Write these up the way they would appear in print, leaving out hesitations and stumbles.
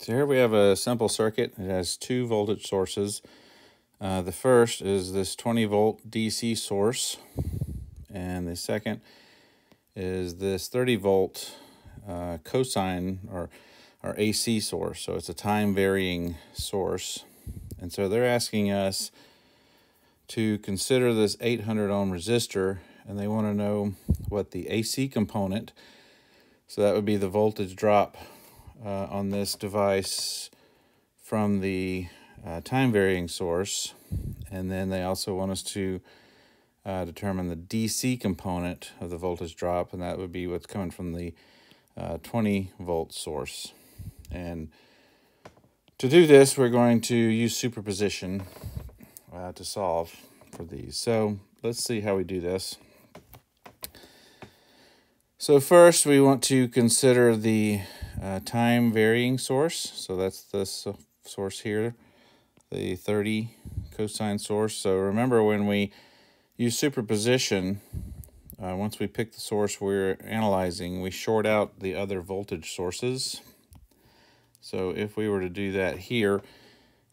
So here we have a simple circuit. It has two voltage sources. The first is this 20-volt DC source, and the second is this 30-volt cosine or AC source. So it's a time-varying source. And so they're asking us to consider this 800-ohm resistor, and they want to know what the AC component, so that would be the voltage drop on this device from the time-varying source, and then they also want us to determine the DC component of the voltage drop, and that would be what's coming from the 20-volt source. And to do this, we're going to use superposition to solve for these. So let's see how we do this. So first, we want to consider the time-varying source. So that's this source here, the 30 cosine source. So remember, when we use superposition, once we pick the source we're analyzing, we short out the other voltage sources. So if we were to do that here,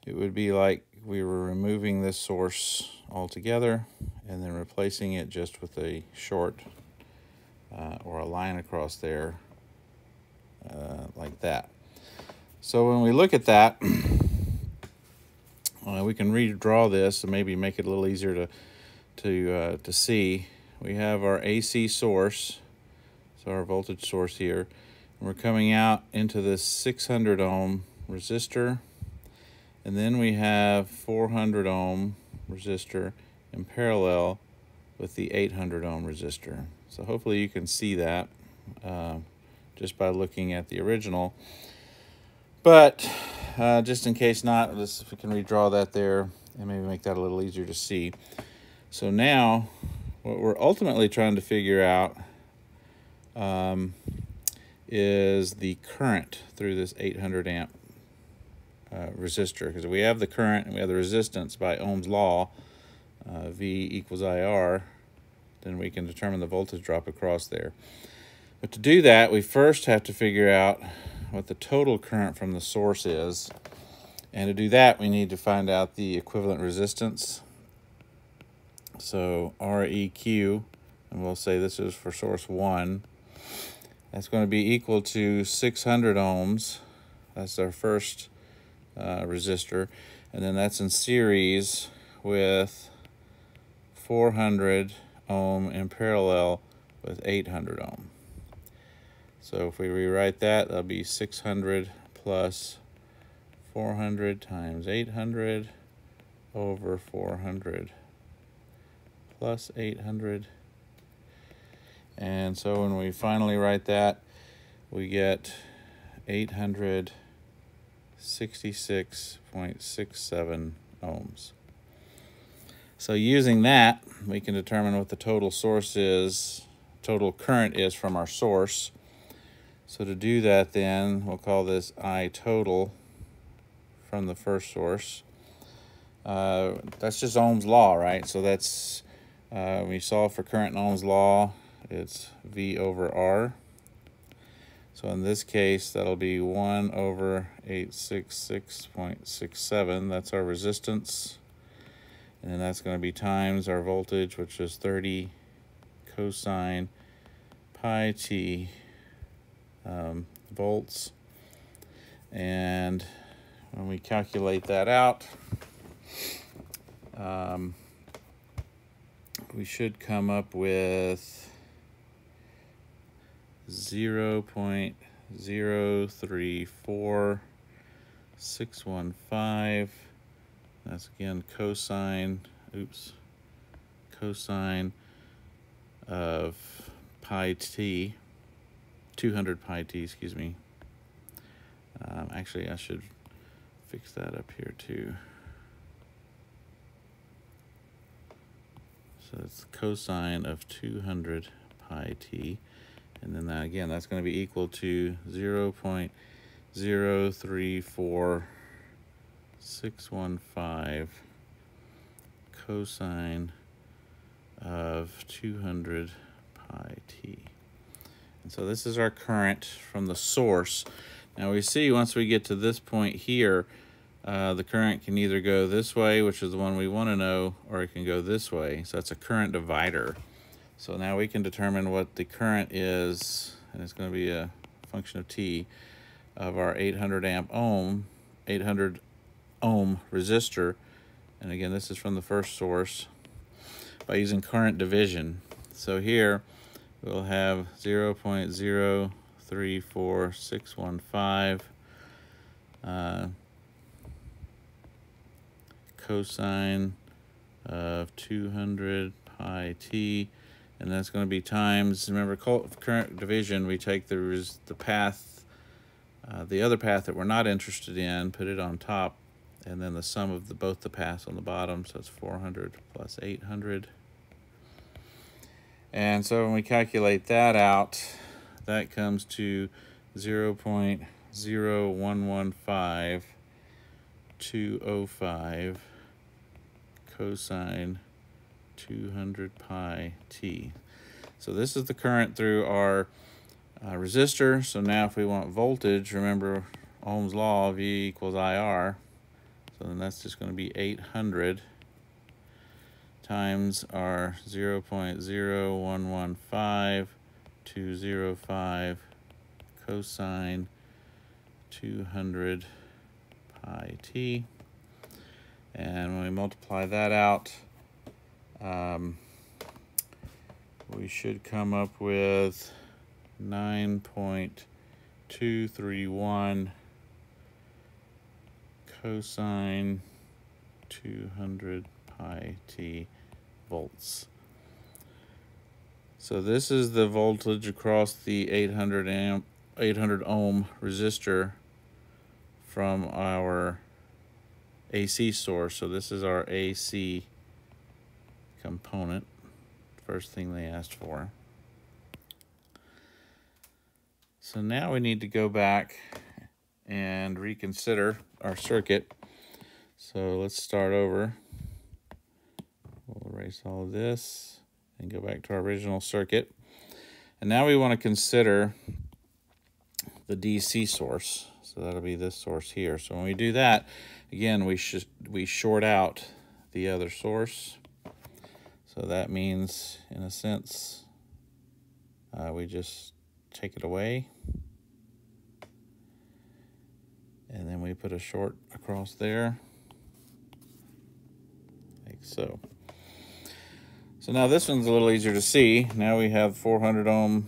it would be like we were removing this source altogether and then replacing it just with a short or a line across there like that. So when we look at that, we can redraw this and maybe make it a little easier to see. We have our AC source, so our voltage source here, and we're coming out into this 600-ohm resistor, and then we have 400-ohm resistor in parallel with the 800-ohm resistor. So hopefully you can see that just by looking at the original. But just in case not, let's, if we can redraw that there and maybe make that a little easier to see. So now what we're ultimately trying to figure out is the current through this 800 amp resistor, because we have the current and we have the resistance by Ohm's law, V equals IR, then we can determine the voltage drop across there. But to do that, we first have to figure out what the total current from the source is. And to do that, we need to find out the equivalent resistance. So REQ, and we'll say this is for source 1. That's going to be equal to 600 ohms. That's our first resistor. And then that's in series with 400 ohm in parallel with 800 ohm. So if we rewrite that, that'll be 600 plus 400 times 800 over 400 plus 800. And so when we finally write that, we get 866.67 ohms. So using that, we can determine what the total source is, total current is from our source. So to do that, then, we'll call this I total from the first source. That's just Ohm's law, right? So that's, we solve for current in Ohm's law, it's V over R. So in this case, that'll be 1 over 866.67. That's our resistance. And then that's going to be times our voltage, which is 30 cosine pi t volts. And when we calculate that out, we should come up with 0.034615. That's again cosine, cosine of pi t, 200 pi t, excuse me. Actually, I should fix that up here too. So it's cosine of 200 pi t. And then that, again, that's going to be equal to 0.034615 cosine of 200 pi t. And so this is our current from the source. Now we see once we get to this point here, the current can either go this way, which is the one we want to know, or it can go this way. So that's a current divider. So now we can determine what the current is, and it's going to be a function of T of our 800 ohm resistor. And again, this is from the first source by using current division. So here we'll have 0.034615 cosine of 200 pi t, and that's going to be times, remember current division, we take the path, the other path that we're not interested in, put it on top, and then the sum of both the paths on the bottom, so it's 400 plus 800. And so when we calculate that out, that comes to 0.0115205 cosine 200 pi t. So this is the current through our resistor. So now if we want voltage, remember Ohm's law, V equals IR. So then that's just going to be 800 times our 0.0115205 cosine 200 pi t. And when we multiply that out, we should come up with 9.231 cosine 200 pi t volts. So this is the voltage across the 800 ohm resistor from our AC source. So this is our AC component, first thing they asked for. So now we need to go back and reconsider our circuit. So let's start over. We'll erase all of this and go back to our original circuit. And now we want to consider the DC source. So that'll be this source here. So when we do that, again, we short out the other source. So that means, in a sense, we just take it away. And then we put a short across there, like so. So now this one's a little easier to see. Now we have 400 ohm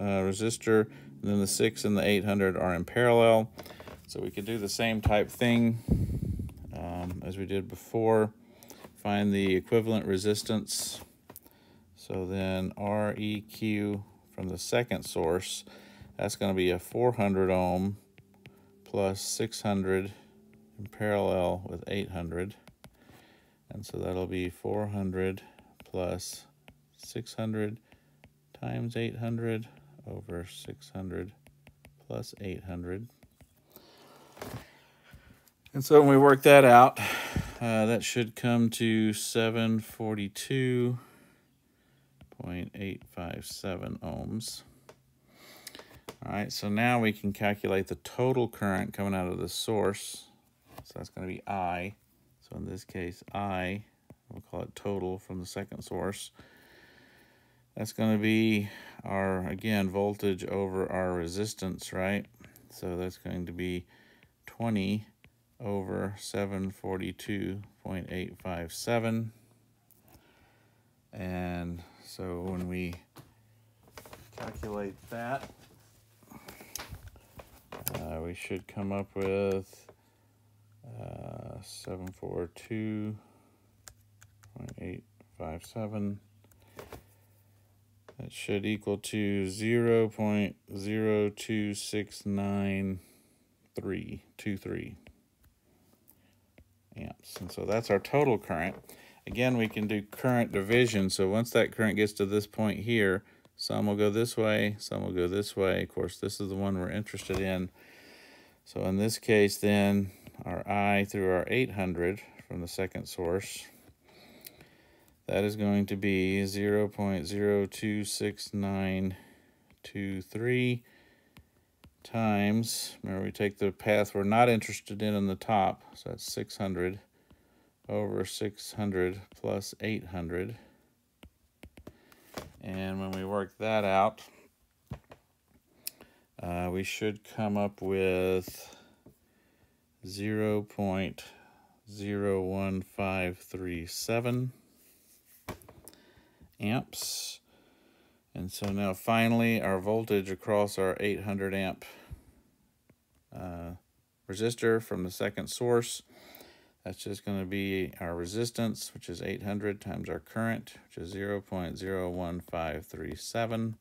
resistor, and then the 6 and the 800 are in parallel. So we could do the same type thing as we did before. Find the equivalent resistance. So then Req from the second source, that's going to be a 400 ohm plus 600 in parallel with 800. And so that'll be 400 plus 600 times 800 over 600 plus 800. And so when we work that out, that should come to 742.857 ohms. All right, so now we can calculate the total current coming out of the source. So that's going to be I. So in this case, I, we'll call it total from the second source. That's going to be our, again, voltage over our resistance, right? So that's going to be 20 over 742.857. And so when we calculate that, we should come up with 742.857. That should equal to 0.0269323 amps. And so that's our total current. Again, we can do current division. So once that current gets to this point here, some will go this way, some will go this way. Of course, this is the one we're interested in. So in this case, then, our I through our 800 from the second source, that is going to be 0.02693 times, remember we take the path we're not interested in on the top, so that's 600 over 600 plus 800. And when we work that out, we should come up with 0.01537 amps. And so now finally our voltage across our 800 amp resistor from the second source, that's just going to be our resistance, which is 800 times our current, which is 0.01537.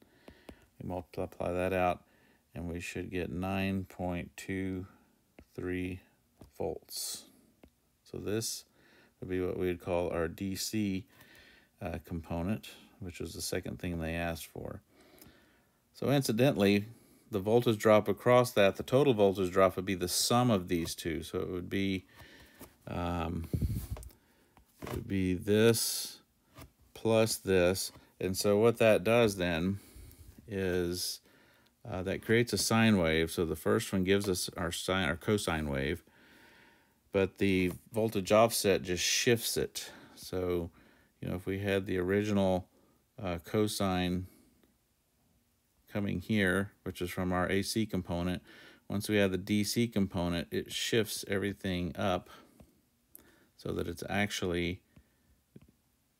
We multiply that out and we should get 9.23 volts. So this would be what we would call our DC component, which was the second thing they asked for. So incidentally, the voltage drop across that, the total voltage drop would be the sum of these two. So it would be this plus this. And so what that does then is that creates a sine wave. So the first one gives us our cosine wave, but the voltage offset just shifts it. So, you know, if we had the original cosine coming here, which is from our AC component, once we have the DC component, it shifts everything up so that it's actually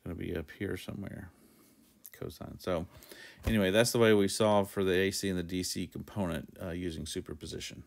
going to be up here somewhere, cosine. So anyway, that's the way we solve for the AC and the DC component using superposition.